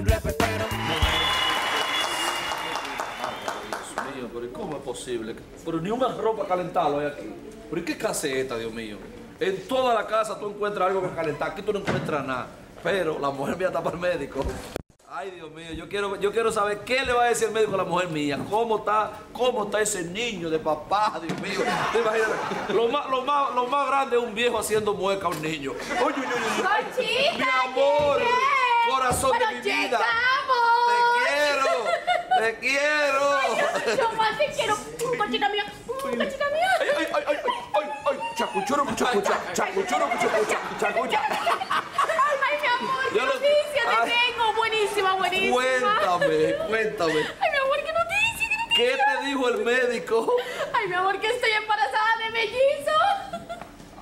un repetero. Dios mío, pero ¿cómo es posible? Pero ni una ropa calentada hay aquí. Pero ¿y qué caseta, Dios mío? En toda la casa tú encuentras algo que calentar. Aquí tú no encuentras nada. Pero la mujer mía está para el médico. Ay, Dios mío, yo quiero saber qué le va a decir el médico a la mujer mía. ¿Cómo está ese niño de papá, Dios mío? ¿Te imaginas? Lo más grande es un viejo haciendo mueca a un niño. ¡Oye, oye! ¡Mi amor! ¡Corazón de mi vida! ¡Te quiero! ¡Te quiero! ¡Yo más te quiero! ¡Cachita mía! ¡Cachita mía! ¡Ay, ay, ay! ¡Ay, ay! ¡Chacuchuro, chacucha! ¡Chacuchuro, chacucha! ¡Chacucha! ¡Ay, mi amor! ¡Qué noticia te tengo! ¡Buenísima, buenísima! Cuéntame. Ay, mi amor, qué noticia, qué noticia. ¿Qué te dijo el médico? Ay, mi amor, que estoy embarazada de mellizo.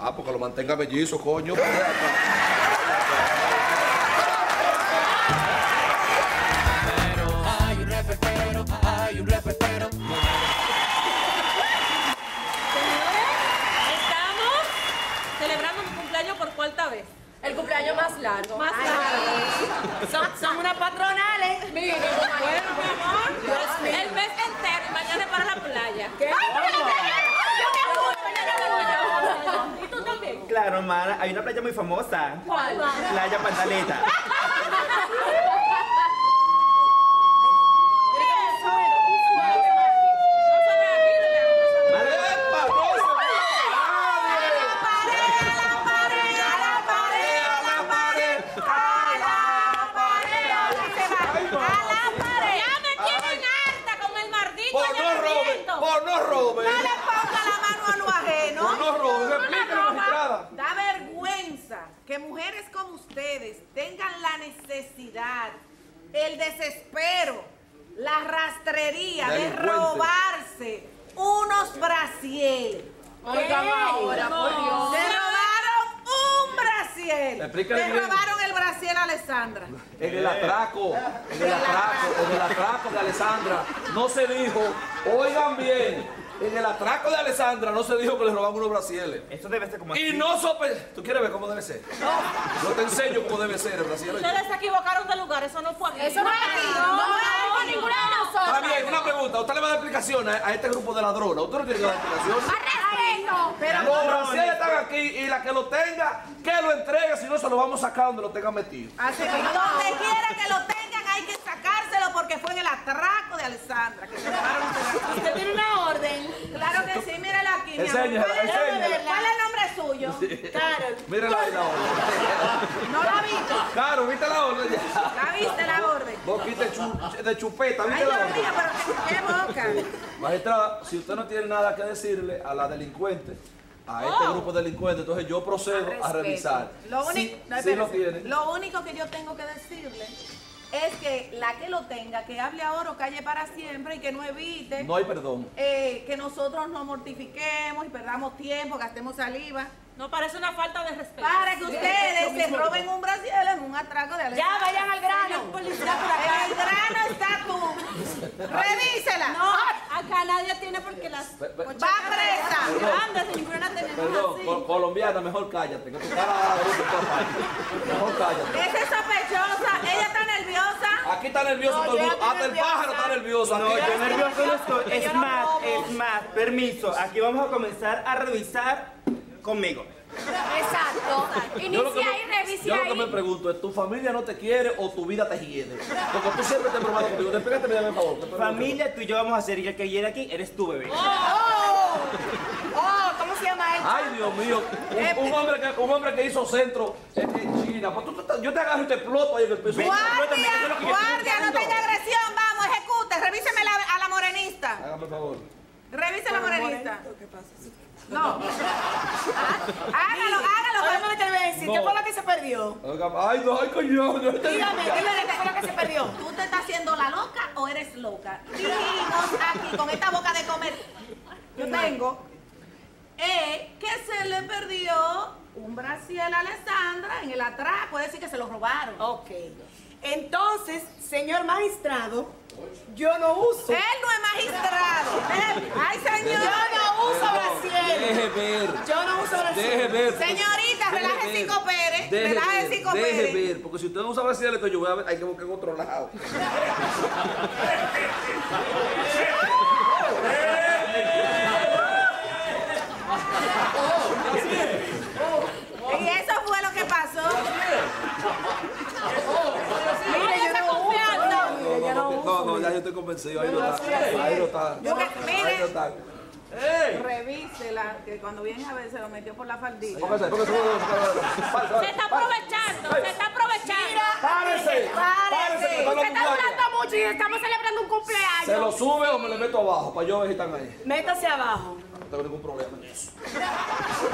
Ah, porque lo mantenga mellizo, coño. Hay un repetero. Estamos celebrando mi cumpleaños por cuarta vez. El cumpleaños más largo. Son unas patronales. Miren, bueno, mi amor. El mes entero y mañana para la playa. ¿Qué? ¡Ay, para la playa! ¡Yo me voy! ¿Y tú también? Claro, hermana. Hay una playa muy famosa. ¿Cuál? Playa Pantaleta. Que mujeres como ustedes tengan la necesidad, el desespero, la rastrería de robarse unos brasieres. Oigan ahora, por Dios. Se robaron un brasier. Le robaron el brasier a Alexandra. En el atraco de Alexandra. No se dijo, oigan bien. En el atraco de Alexandra no se dijo que le roban unos brasieres. Esto debe ser como así. Y no sope... ¿Tú quieres ver cómo debe ser? No. Yo te enseño cómo debe ser el brasier. Ustedes se equivocaron de lugar, eso no fue aquí. Eso no es aquí. No, ninguna de nosotros. Está bien, una pregunta. ¿Usted le va a dar explicación a este grupo de ladrones? ¿Usted no tiene que dar explicación? ¡Arresto! Pero los brasieres están aquí y la que lo tenga, que lo entregue, si no se lo vamos a sacar donde lo tengan metido. Así que donde quiera que lo tengan hay que sacárselo porque fue en el atraco de Alexandra que se robaron. ¿Usted tiene una orden? Claro que sí, mírala aquí. ¿Cuál es el nombre suyo? Carol. Mírala ahí la orden. ¿No la viste? Carol, ¿viste la orden? ¿La viste la orden? Boquita de chupeta, ¿viste la orden? Ay, Dios mío, pero qué boca. Magistrada, si usted no tiene nada que decirle a la delincuente, a este grupo de delincuentes, entonces yo procedo a revisar. Lo único que yo tengo que decirle es que la que lo tenga, que hable ahora o calle para siempre y que no evite... No hay perdón. Que nosotros nos mortifiquemos y perdamos tiempo, gastemos saliva. No, parece una falta de respeto. Para que ustedes se roben un brasier en un atraco de Alexandra. Ya, vayan al grano. Policía por acá. El grano está tú. Revísela. No, acá nadie tiene porque las... Va presa. Anda, si ninguna tenemos así. Colombiana, mejor cállate. Que tu cara mejor cállate. Esa es sospechosa. Ella está nerviosa. Aquí está nervioso todo el mundo. Hasta el pájaro está nervioso. No, yo nervioso no estoy. Es más. Permiso. Aquí vamos a comenzar a revisar conmigo. Exacto. Inicia ahí, revisa ahí. Yo lo que me pregunto es, ¿tu familia no te quiere o tu vida te hiede? Porque tú siempre te probaste conmigo. Despégate, mírame, por favor. Familia, tú y yo vamos a hacer y el que hiede aquí eres tú, bebé. ¡Oh! ¿Cómo se llama él? Ay, Dios mío. Un hombre que hizo centro en China. Pues yo te agarro y te exploto ahí en el piso. ¡Guardia! No tenga agresión. Vamos, ejecute. Revíseme a la morenista. Hágame el favor. Revisa la morenista. ¿Qué pasa? No. Hágalo. ¿Qué te voy a decir? ¿Qué fue lo que se perdió? Ay, no, ay, coño. Dígame, ¿qué fue lo que se perdió? ¿Tú te estás haciendo la loca o eres loca? Dinos aquí, con esta boca de comer. Yo tengo. Que se le perdió un brasier a Alexandra en el atraco. Es decir, que se lo robaron. Ok. Entonces, señor magistrado, yo no uso. Él no es magistrado. Ay, señor. Yo no uso brasier. Deje ver. Señorita, relaje 5 Pérez. Relaje 5 Pérez. Deje ver, porque si usted no usa brasier, entonces yo voy a ver, hay que buscar en otro lado. No, ya yo estoy convencido, ahí no está, ahí no está. Miren, revísela, que cuando viene a ver se lo metió por la faldita. Se está aprovechando. Mira, párese. Se está durando mucho y estamos celebrando un cumpleaños. ¿Se lo sube o me lo meto abajo? Para yo ver si están ahí. Métase abajo. No tengo ningún problema en eso.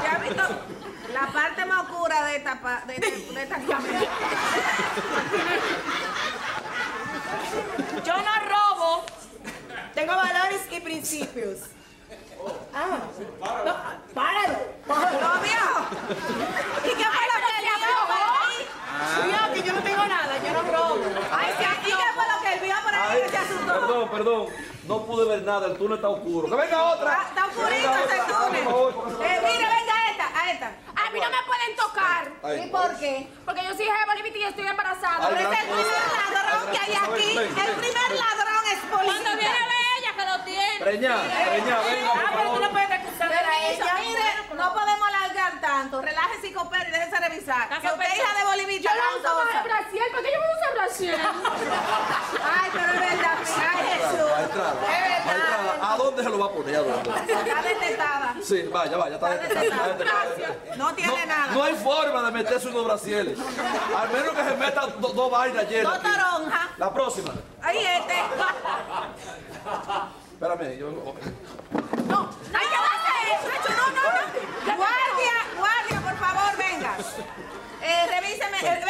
¿Ya has visto la parte más oscura de esta cámara? Yo no robo, tengo valores y principios. Páralo. No, viejo. ¿Y qué fue lo que él vio por ahí? Viejo, que yo no tengo nada, yo no robo. Ay, si aquí qué fue lo que él vio por ahí, que se asustó. Perdón, no pude ver nada, el túnel está oscuro. ¡Que venga otra! Está oscurito ese túnel. Mira, venga esta, a esta. A mí no me pueden tocar. ¿Y por qué? Porque yo soy Jebolivita y estoy embarazada. Pero es el primer ladrón que hay aquí. El primer ladrón es policía. Cuando viene a ver ella que lo tiene. Preña, venga. Pero tú no puedes acusar a ella. Mire, no podemos alargar tanto. Relájese, Copero, y déjese revisar. Que usted es hija de Bolivita. Yo no uso más el brasier. ¿Por qué yo no uso el brasier? Ay, pero es verdad. Ay, Jesús. Es verdad. ¿A dónde se lo va a poner? Está detestada. Sí, vaya, está detestada. No tiene nada. No hay forma de meterse unos brasieres. Al menos que se metan dos vainas llenas. Dos toronjas. La próxima. Ahí este. Espérame, yo... No, hay que darse eso. No. Guardia, por favor, venga. Revíseme.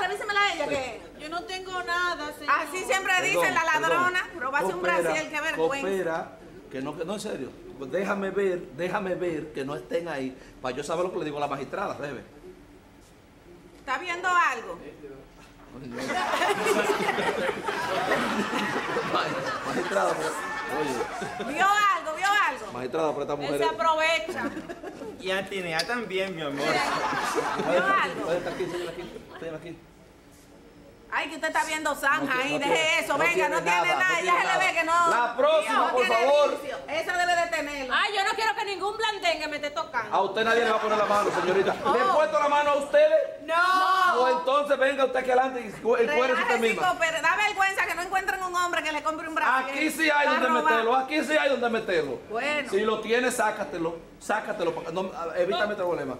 Revísemela a ella, que... Yo no tengo nada, señor. Así siempre dicen la ladrona. Robase un brasier, qué vergüenza. Espera, que no, en serio. Déjame ver que no estén ahí, para yo saber lo que le digo a la magistrada, Rebe. ¿Está viendo algo? Magistrada, pero, oye. ¿Vio algo? Magistrada, pero esta mujer... se aprovecha. Y Antinea también, mi amor. ¿Vio algo? Estoy aquí. Ay, que usted está viendo zanja ahí, deje eso, venga, no tiene nada, ya se le ve que no. La próxima, por favor. Esa debe de tenerlo. Ay, yo no quiero que ningún blandengue me esté tocando. A usted nadie le va a poner la mano, señorita. ¿Le he puesto la mano a ustedes? No. O entonces venga usted aquí adelante y encuérdese usted misma. Pero da vergüenza que no encuentren un hombre que le compre un brazo. Aquí sí hay donde meterlo. Bueno. Si lo tiene, sácatelo, evítame este problema.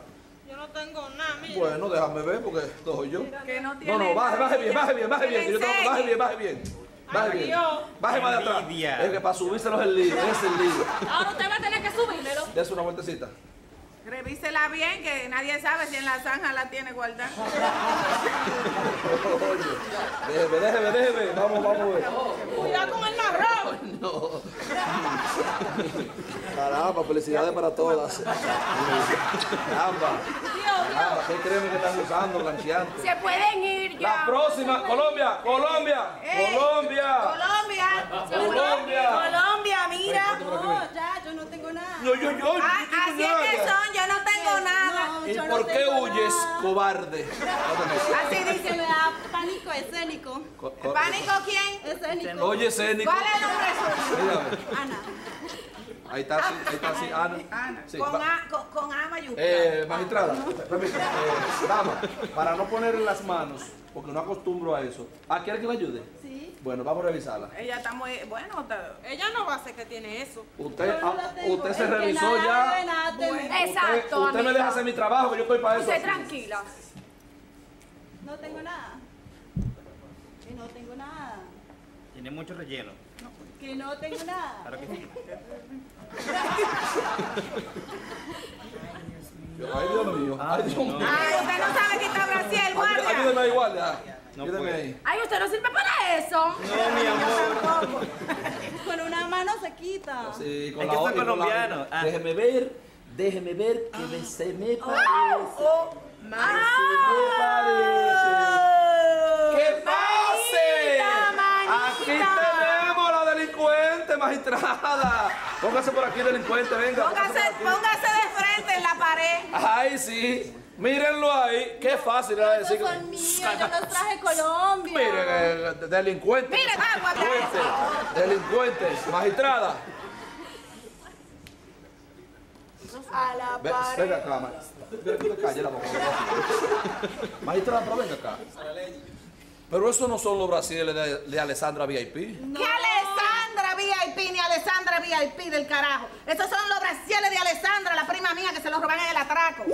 Yo no tengo nada, mira. Bueno, déjame ver porque esto soy yo. Que no, tiene no, baje bien. Que yo tengo que baje bien. Baje bien. Baje más de atrás. Es que para subírselo es el lío, Ahora usted va a tener que subírselo. Dese una vueltecita. Revísela bien, que nadie sabe si en la zanja la tiene guardada. Oye, déjeme. Vamos a ver. Cuidado con el marrón. No. Caramba, felicidades para todas. Caramba, ¿qué creen que están usando, blanqueando? Se pueden ir ya. La próxima, Colombia, mira. No, ya, yo no tengo nada. No, así es que son, yo no tengo nada. ¿Y por qué huyes, cobarde? Así dice, me da pánico escénico. ¿Pánico quién? Escénico. Oye, escénico. ¿Cuál es el nombre suyo? Ana. Ahí está, sí, Ana. Sí, con A mayúscula. Magistrada, permítame, dama, para no ponerle las manos, porque no acostumbro a eso. ¿Quiere que me ayude? Sí. Bueno, vamos a revisarla. Ella está muy... Bueno, ella no va a ser que tiene eso. Usted se revisó ya. Bueno, exacto, usted me deja hacer mi trabajo, yo estoy para eso. Usted tranquila. No tengo nada. Tiene mucho relleno. Que no tengo nada. Claro que sí. Ay, Dios mío. Ay, usted no sabe que está brasier, guardia. Ayúdeme ahí, guardia. Ayúdeme ahí. Ay, usted no sirve para eso. No, mi amor. Con una mano se quita. Sí, con la otra. Es que son colombianos. Déjeme ver que se me parece. ¡Oh! ¡Qué pasa! magistrada. Póngase por aquí, delincuente, venga. Póngase de frente en la pared. Ay, sí. Mírenlo ahí, qué fácil era decir. Estos son míos, yo los traje de Colombia. Miren, delincuentes. Miren, agua, delincuentes, magistrada. A la pared. Venga acá, magistrada, pero venga acá. Pero eso no son los brasiles de Alexandra VIP. No. ¿Qué Alexandra VIP? Ni Alexandra VIP del carajo. Esos son los brasiles de Alexandra, la prima mía, que se los roban en el atraco.